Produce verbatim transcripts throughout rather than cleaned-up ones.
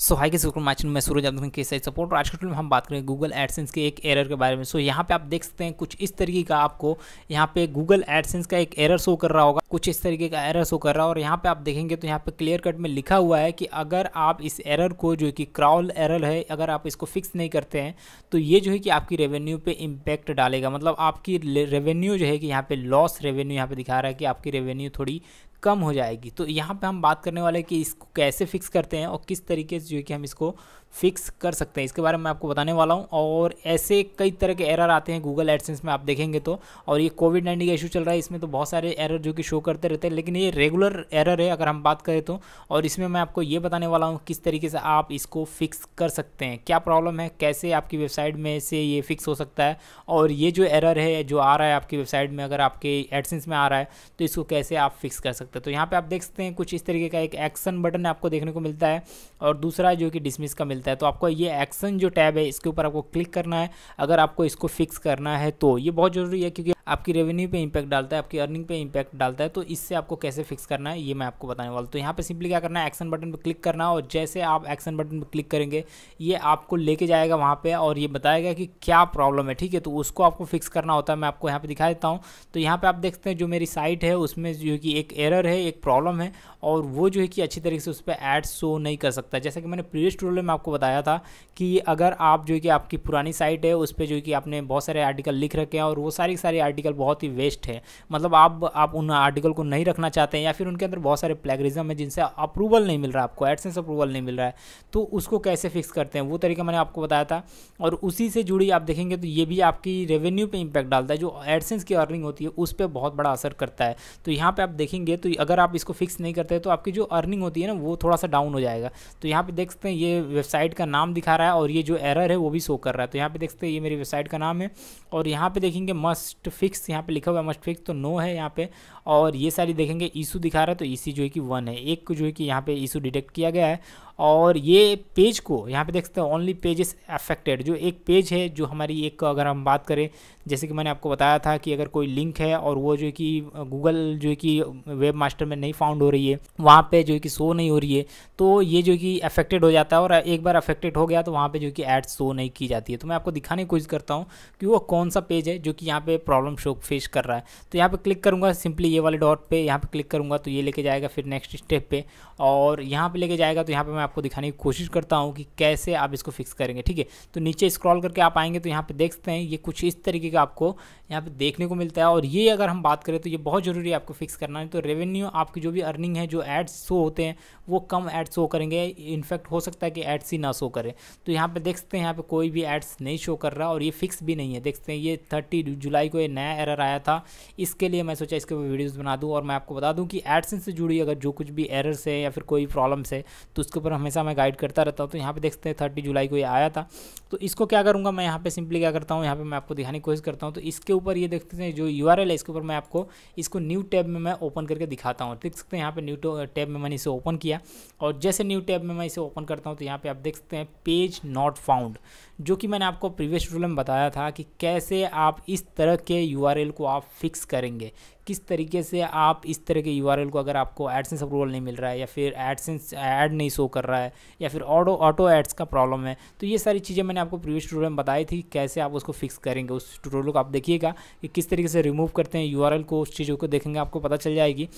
सो hi किस my channel मैं सूरज आप के साथ सपोर्ट। और आज के टूल में हम बात करेंगे गूगल एडसेंस के एक एरर के बारे में। सो so, यहाँ पे आप देख सकते हैं कुछ इस तरीके का आपको यहाँ पे गूगल एडसेंस का एक एरर शो कर रहा होगा, कुछ इस तरीके का एरर शो कर रहा है। और यहाँ पे आप देखेंगे तो यहाँ पे क्लियर कट में लिखा हुआ है कि अगर आप इस एरर को जो कि क्राउल एरर है, अगर आप इसको फिक्स नहीं करते हैं तो ये जो है कि आपकी रेवेन्यू पर इम्पैक्ट डालेगा। मतलब आपकी रेवेन्यू जो है कि यहाँ पर लॉस रेवेन्यू यहाँ पर दिखा रहा है कि आपकी रेवेन्यू थोड़ी कम हो जाएगी। तो यहाँ पे हम बात करने वाले हैं कि इसको कैसे फिक्स करते हैं और किस तरीके से जो है कि हम इसको फिक्स कर सकते हैं, इसके बारे में मैं आपको बताने वाला हूँ। और ऐसे कई तरह के एरर आते हैं गूगल एडसेंस में, आप देखेंगे तो। और ये कोविड नाइन्टीन का इशू चल रहा है, इसमें तो बहुत सारे एरर जो कि शो करते रहते हैं, लेकिन ये रेगुलर एरर है अगर हम बात करें तो। और इसमें मैं आपको ये बताने वाला हूँ किस तरीके से आप इसको फिक्स कर सकते हैं, क्या प्रॉब्लम है, कैसे आपकी वेबसाइट में से ये फिक्स हो सकता है, और ये जो एरर है जो आ रहा है आपकी वेबसाइट में, अगर आपके एडसेंस में आ रहा है तो इसको कैसे आप फिक्स कर सकते हैं। तो यहाँ पे आप देख सकते हैं कुछ इस तरीके का एक एक्शन बटन आपको देखने को मिलता है और दूसरा जो कि डिसमिस का मिलता है। तो आपको ये एक्शन जो टैब है इसके ऊपर आपको क्लिक करना है अगर आपको इसको फिक्स करना है तो। ये बहुत जरूरी है क्योंकि आपकी रेवेन्यू पे इंपैक्ट डालता है, आपकी अर्निंग पे इंपैक्ट डालता है। तो इससे आपको कैसे फिक्स करना है ये मैं आपको बताने वाला हूँ। तो यहाँ पे सिंपली क्या करना है, एक्शन बटन पे क्लिक करना है। और जैसे आप एक्शन बटन पे क्लिक करेंगे ये आपको लेके जाएगा वहाँ पे और ये बताएगा कि क्या प्रॉब्लम है, ठीक है। तो उसको आपको फिक्स करना होता है, मैं आपको यहाँ पर दिखा देता हूँ। तो यहाँ पर आप देखते हैं जो मेरी साइट है उसमें जो कि एक एरर है, एक प्रॉब्लम है, और वो जो है कि अच्छी तरीके से उस पर एड्स शो नहीं कर सकता। जैसा कि मैंने प्रीवियस ट्यूटोरियल में आपको बताया था कि अगर आप जो है कि आपकी पुरानी साइट है उस पर जो है कि आपने बहुत सारे आर्टिकल लिख रखे हैं और वो सारी सारी आर्टिकल बहुत ही वेस्ट है, मतलब आप आप उन आर्टिकल को नहीं रखना चाहते हैं या फिर उनके अंदर बहुत सारे प्लेगरिज्म है जिनसे अप्रूवल नहीं मिल रहा, आपको एडसेंस अप्रूवल नहीं मिल रहा है, तो उसको कैसे फिक्स करते हैं वो तरीका मैंने आपको बताया था। और उसी से जुड़ी आप देखेंगे तो ये भी आपकी रेवेन्यू पर इंपैक्ट डालता है, जो एडसेंस की अर्निंग होती है उस पर बहुत बड़ा असर करता है। तो यहाँ पर आप देखेंगे तो अगर आप इसको फिक्स नहीं करते तो आपकी जो अर्निंग होती है ना वो थोड़ा सा डाउन हो जाएगा। तो यहाँ पर देख सकते हैं ये वेबसाइट का नाम दिखा रहा है और ये जो एरर है वो भी शो कर रहा है। तो यहाँ पर देख सकते हैं ये मेरी वेबसाइट का नाम है और यहाँ पर देखेंगे मस्ट फिक्स यहाँ पे लिखा हुआ है, मस्ट फिक्स तो नो है यहाँ पे। और ये सारी देखेंगे इशू दिखा रहा है तो इसी जो है कि वन है, एक को जो है कि यहाँ पे इशू डिटेक्ट किया गया है। और ये पेज को यहाँ पे देख सकते हैं ओनली पेजेस अफेक्टेड, जो एक पेज है जो हमारी एक अगर हम बात करें जैसे कि मैंने आपको बताया था कि अगर कोई लिंक है और वो जो है कि गूगल जो है कि वेब मास्टर में नहीं फाउंड हो रही है, वहाँ पे जो है कि शो नहीं हो रही है, तो ये जो है कि अफेक्टेड हो जाता है। और एक बार अफेक्टेड हो गया तो वहाँ पर जो है कि एड्स शो नहीं की जाती है। तो मैं आपको दिखाने की कोशिश करता हूँ कि वो कौन सा पेज है जो कि यहाँ पर प्रॉब्लम शो फेस कर रहा है। तो यहाँ पर क्लिक करूँगा, सिंपली ये वाले डॉट पर यहाँ पर क्लिक करूँगा तो ये लेके जाएगा फिर नेक्स्ट स्टेप पर, और यहाँ पर लेके जाएगा। तो यहाँ पर आपको दिखाने की कोशिश करता हूं कि कैसे आप इसको फिक्स करेंगे, ठीक है। तो नीचे स्क्रॉल करके आप आएंगे तो यहाँ पे देख सकते हैं ये कुछ इस तरीके का आपको यहाँ पे देखने को मिलता है। और ये अगर हम बात करें तो ये बहुत ज़रूरी है आपको फिक्स करना है। तो रेवेन्यू आपकी जो भी अर्निंग है, जो एड्स शो होते हैं वो कम एड्स शो करेंगे, इनफैक्ट हो सकता है कि एड्स ही ना शो करें। तो यहाँ पर देख सकते हैं यहाँ पर कोई भी एड्स नहीं शो कर रहा और ये फिक्स भी नहीं है। देख सकते हैं ये थर्टी जुलाई को ये नया एरर आया था, इसके लिए मैं सोचा इसके ऊपर वीडियोज़ बना दूँ। और मैं आपको बता दूँ कि एडसेंस से जुड़ी अगर जो कुछ भी एरर्स है या फिर कोई प्रॉब्लम्स है तो उसके ऊपर हमेशा मैं गाइड करता रहता हूँ। तो यहाँ पे देख सकते हैं थर्टी जुलाई को ये आया था। तो इसको क्या करूँगा मैं, यहाँ पे सिंपली क्या करता हूँ, यहाँ पे मैं आपको दिखाने की कोशिश करता हूँ। तो इसके ऊपर ये देखते हैं जो यू आर एल है इसके ऊपर मैं आपको इसको न्यू टैब में मैं ओपन करके दिखाता हूँ। देख सकते हैं यहाँ पे न्यू टैब में मैंने इसे ओपन किया और जैसे न्यू टैब में मैं इसे ओपन करता हूँ तो यहाँ पर आप देख सकते हैं पेज नॉट फाउंड, जो कि मैंने आपको प्रीवियस ट्यूटोरियल में बताया था कि कैसे आप इस तरह के यू आर एल को आप फिक्स करेंगे, किस तरीके से आप इस तरह के यू आर एल को अगर आपको एडसेंस अप्रूवल नहीं मिल रहा है या फिर एडसेंस ऐड नहीं शो कर रहा है या फिर ऑटो ऑटो एड्स का प्रॉब्लम है। तो ये सारी चीज़ें मैंने आपको प्रीवियस ट्यूटोरियल में बताई थी कैसे आप उसको फिक्स करेंगे। उस ट्यूटोरियल को आप देखिएगा कि किस तरीके से रिमूव करते हैं यू आर एल को, उस चीज़ों को देखेंगे आपको पता चल जाएगी।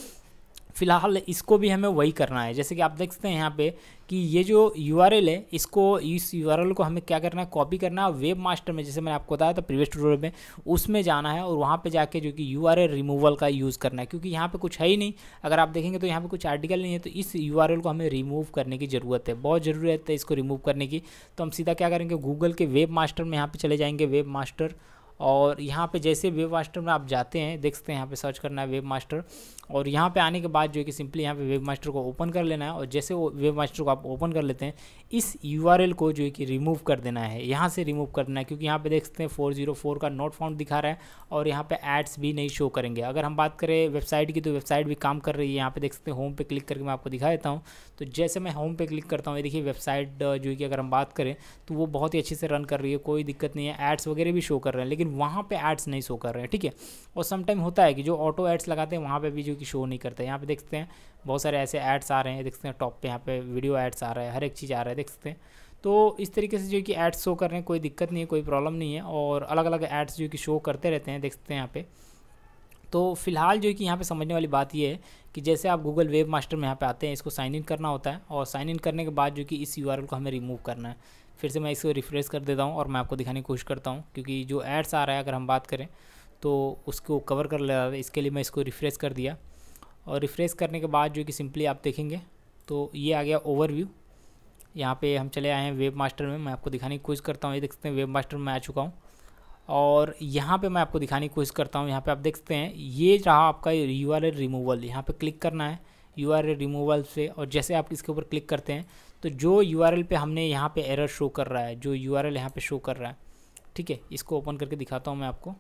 फिलहाल इसको भी हमें वही करना है, जैसे कि आप देख सकते हैं यहाँ पे कि ये जो यू आर एल है इसको इस यू आर एल को हमें क्या करना है, कॉपी करना है वेब मास्टर में, जैसे मैंने आपको बताया था प्रीवियस ट्यूटोरियल में, उसमें जाना है और वहाँ पे जाके जो कि यू आर एल रिमूवल का यूज़ करना है। क्योंकि यहाँ पे कुछ है ही नहीं, अगर आप देखेंगे तो यहाँ पे कुछ आर्टिकल नहीं है, तो इस यू आर एल को हमें रिमूव करने की ज़रूरत है, बहुत ज़रूरत है इसको रिमूव करने की। तो हम सीधा क्या करेंगे, गूगल के वेब मास्टर में यहाँ पर चले जाएँगे, वेब मास्टर। और यहाँ पे जैसे वेब मास्टर में आप जाते हैं देख सकते हैं यहाँ पे सर्च करना है वेब मास्टर, और यहाँ पे आने के बाद जो है कि सिंपली यहाँ पे वेब मास्टर को ओपन कर लेना है। और जैसे वो वेब मास्टर को आप ओपन कर लेते हैं इस यूआरएल को जो है कि रिमूव कर देना है, यहाँ से रिमूव कर देना है। क्योंकि यहाँ पे देख सकते हैं फोर जीरो फोर का नॉट फाउंड दिखा रहा है और यहाँ पर एड्स भी नहीं शो करेंगे। अगर हम बात करें वेबसाइट की तो वेबसाइट भी काम कर रही है, यहाँ पर देख सकते हैं होम पर क्लिक करके मैं आपको दिखा देता हूँ। तो जैसे मैं होम पर क्लिक करता हूँ ये देखिए वेबसाइट जो है कि अगर हम बात करें तो वो बहुत ही अच्छे से रन कर रही है, कोई दिक्कत नहीं है, एड्स वगैरह भी शो कर रहे हैं, लेकिन वहाँ पे एड्स नहीं शो कर रहे हैं, ठीक है। और समटाइम होता है कि जो ऑटो एड्स लगाते हैं वहाँ पे भी जो कि शो नहीं करता है। यहाँ पे देख सकते हैं बहुत सारे ऐसे ऐड्स आ रहे हैं, देख सकते हैं टॉप पे यहाँ पे वीडियो ऐड्स आ रहा है, हर एक चीज़ आ रहा है, देख सकते हैं। तो इस तरीके से जो कि ऐड्स शो कर रहे हैं, कोई दिक्कत नहीं है, कोई प्रॉब्लम नहीं है, और अलग अलग ऐड्स जो कि शो करते रहते हैं, देख सकते हैं यहाँ पे। तो फिलहाल जो कि यहाँ पे समझने वाली बात ये है कि जैसे आप गूगल वेब मास्टर में यहाँ पे आते हैं, इसको साइन इन करना होता है, और साइन इन करने के बाद जो कि इस यूआरएल को हमें रिमूव करना है। फिर से मैं इसको रिफ्रेश कर देता हूँ और मैं आपको दिखाने की कोशिश करता हूँ, क्योंकि जो एड्स आ रहा है अगर हम बात करें तो उसको कवर कर ले रहा था, इसके लिए मैं इसको रिफ्रेश कर दिया। और रिफ्रेश करने के बाद जो कि सिंपली आप देखेंगे तो ये आ गया ओवरव्यू। यहाँ पे हम चले आए हैं वेब मास्टर में, मैं आपको दिखाने की कोशिश करता हूँ। ये देख सकते हैं वेब मास्टर में आ चुका हूँ और यहाँ पे मैं आपको दिखाने की कोशिश करता हूँ। यहाँ पे आप देख सकते हैं ये रहा आपका यू आर एल रिमूवल। यहाँ पे क्लिक करना है यू आर एल रिमूवल से, और जैसे आप इसके ऊपर क्लिक करते हैं तो जो यू आर एल पे हमने यहाँ पे एरर शो कर रहा है, जो यू आर एल यहाँ पे शो कर रहा है, ठीक है, इसको ओपन करके दिखाता हूँ मैं आपको।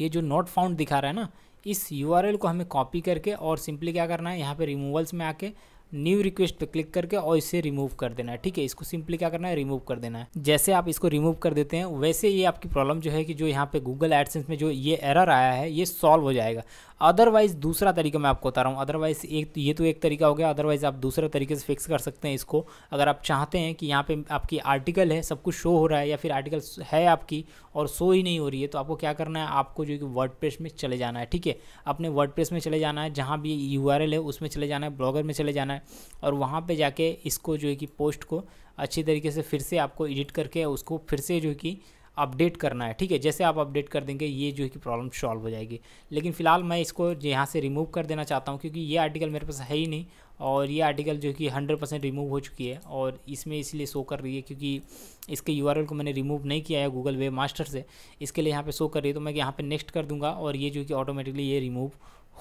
ये जो नॉट फाउंड दिखा रहा है ना, इस यू आर एल को हमें कॉपी करके और सिंपली क्या करना है, यहाँ पे रिमूवल्स में आके न्यू रिक्वेस्ट पे क्लिक करके और इसे रिमूव कर देना है, ठीक है। इसको सिंपली क्या करना है, रिमूव कर देना है। जैसे आप इसको रिमूव कर देते हैं वैसे ये आपकी प्रॉब्लम जो है कि जो यहाँ पे गूगल एडसेंस में जो ये एरर आया है ये सॉल्व हो जाएगा। अदरवाइज़ दूसरा तरीका मैं आपको बता रहा हूँ, अदरवाइज़ एक ये तो एक तरीका हो गया, अदरवाइज़ आप दूसरे तरीके से फिक्स कर सकते हैं इसको। अगर आप चाहते हैं कि यहाँ पे आपकी आर्टिकल है, सब कुछ शो हो रहा है, या फिर आर्टिकल है आपकी और शो ही नहीं हो रही है, तो आपको क्या करना है, आपको जो कि वर्डप्रेस में चले जाना है, ठीक है। अपने वर्डप्रेस में चले जाना है, जहाँ भी यू आर एल है उसमें चले जाना है, ब्लॉगर में चले जाना है, और वहाँ पे जाके इसको जो है कि पोस्ट को अच्छी तरीके से फिर से आपको एडिट करके उसको फिर से जो है कि अपडेट करना है, ठीक है। जैसे आप अपडेट कर देंगे ये जो है कि प्रॉब्लम सॉल्व हो जाएगी। लेकिन फिलहाल मैं इसको यहाँ से रिमूव कर देना चाहता हूँ, क्योंकि ये आर्टिकल मेरे पास है ही नहीं, और ये आर्टिकल जो है कि हंड्रेड परसेंट रिमूव हो चुकी है, और इसमें इसलिए शो कर रही है क्योंकि इसके यू आर एल को मैंने रिमूव नहीं किया है गूगल वेब मास्टर से, इसके लिए यहाँ पर शो कर रही है। तो मैं यहाँ पर नेक्स्ट कर दूँगा और ये जो कि ऑटोमेटिकली ये रिमूव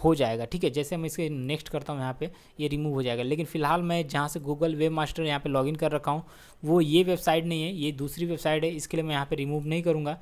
हो जाएगा, ठीक है। जैसे मैं इसके नेक्स्ट करता हूँ यहाँ पे ये रिमूव हो जाएगा। लेकिन फिलहाल मैं जहाँ से गूगल वेब मास्टर यहाँ पे लॉगिन कर रखा हूँ वो ये वेबसाइट नहीं है, ये दूसरी वेबसाइट है, इसके लिए मैं यहाँ पे रिमूव नहीं करूँगा।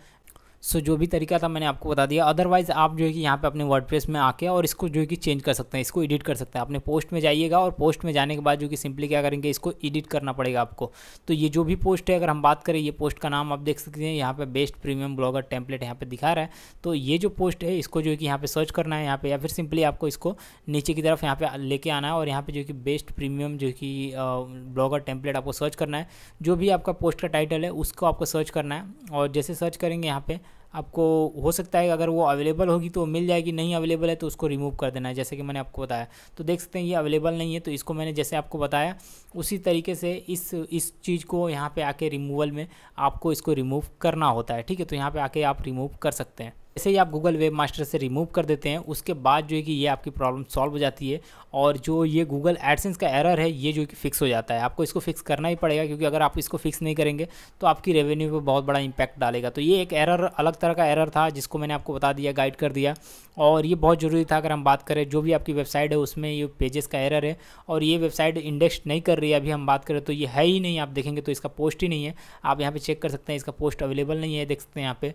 सो so, जो भी तरीका था मैंने आपको बता दिया। अदरवाइज़ आप जो है कि यहाँ पे अपने वर्डप्रेस में आके और इसको जो है कि चेंज कर सकते हैं, इसको एडिट कर सकते हैं। अपने पोस्ट में जाइएगा और पोस्ट में जाने के बाद जो कि सिंपली क्या करेंगे, इसको एडिट करना पड़ेगा आपको। तो ये जो भी पोस्ट है, अगर हम बात करें, ये पोस्ट का नाम आप देख सकते हैं यहाँ पर, बेस्ट प्रीमियम ब्लॉगर टेम्पलेट यहाँ पर दिखा रहा है। तो ये जो पोस्ट है इसको जो है कि यहाँ पर सर्च करना है यहाँ पर, या फिर सिंपली आपको इसको नीचे की तरफ यहाँ पर लेके आना है और यहाँ पर जो कि बेस्ट प्रीमियम जो कि ब्लॉगर टेम्पलेट आपको सर्च करना है। जो भी आपका पोस्ट का टाइटल है उसको आपको सर्च करना है, और जैसे सर्च करेंगे यहाँ पर आपको हो सकता है अगर वो अवेलेबल होगी तो मिल जाएगी, नहीं अवेलेबल है तो उसको रिमूव कर देना है, जैसे कि मैंने आपको बताया। तो देख सकते हैं ये अवेलेबल नहीं है, तो इसको मैंने जैसे आपको बताया उसी तरीके से इस इस चीज़ को यहाँ पे आके रिमूवल में आपको इसको रिमूव करना होता है, ठीक है। तो यहाँ पे आके आप रिमूव कर सकते हैं। जैसे ही आप गूगल वेब मास्टर से रिमूव कर देते हैं उसके बाद जो है कि ये आपकी प्रॉब्लम सॉल्व हो जाती है, और जो ये गूगल एडसेंस का एरर है ये जो कि फिक्स हो जाता है। आपको इसको फिक्स करना ही पड़ेगा, क्योंकि अगर आप इसको फिक्स नहीं करेंगे तो आपकी रेवेन्यू पे बहुत बड़ा इंपैक्ट डालेगा। तो ये एक एरर अलग तरह का एरर था जिसको मैंने आपको बता दिया, गाइड कर दिया, और ये बहुत ज़रूरी था। अगर हम बात करें जो भी आपकी वेबसाइट है उसमें ये पेजेस का एरर है, और ये वेबसाइट इंडेक्स नहीं कर रही है। अभी हम बात करें तो ये है ही नहीं, आप देखेंगे तो इसका पोस्ट ही नहीं है। आप यहाँ पर चेक कर सकते हैं, इसका पोस्ट अवेलेबल नहीं है, देख सकते हैं यहाँ पर।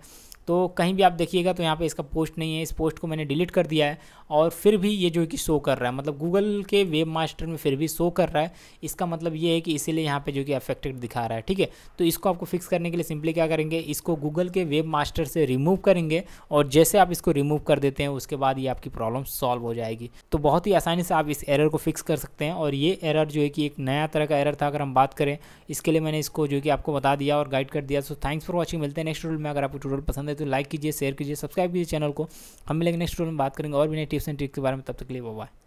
तो कहीं भी आप देखिएगा तो यहाँ पे इसका पोस्ट नहीं है, इस पोस्ट को मैंने डिलीट कर दिया है, और फिर भी ये जो है कि शो कर रहा है, मतलब गूगल के वेब मास्टर में फिर भी शो कर रहा है। इसका मतलब ये है कि इसीलिए यहाँ पे जो कि अफेक्टेड दिखा रहा है, ठीक है। तो इसको आपको फिक्स करने के लिए सिंपली क्या करेंगे, इसको गूगल के वेब मास्टर से रिमूव करेंगे, और जैसे आप इसको रिमूव कर देते हैं उसके बाद ये आपकी प्रॉब्लम सॉल्व हो जाएगी। तो बहुत ही आसानी से आप इस एरर को फिक्स कर सकते हैं, और ये एरर जो है कि एक नया तरह का एरर था अगर हम बात करें। इसके लिए मैंने इसको जो कि आपको बता दिया और गाइड कर दिया। सो थैंक्स फॉर वॉचिंग, मिलते हैं नेक्स्ट वीडियो में। अगर आपको ट्यूटोरियल पसंद है तो लाइक कीजिए, शेयर कीजिए, सब्सक्राइब कीजिए चैनल को। हम मिलेंगे नेक्स्ट वीडियो में, बात करेंगे और भी नए टिप्स एंड ट्रिक्स के बारे में। तब तक के लिए बाय बाय।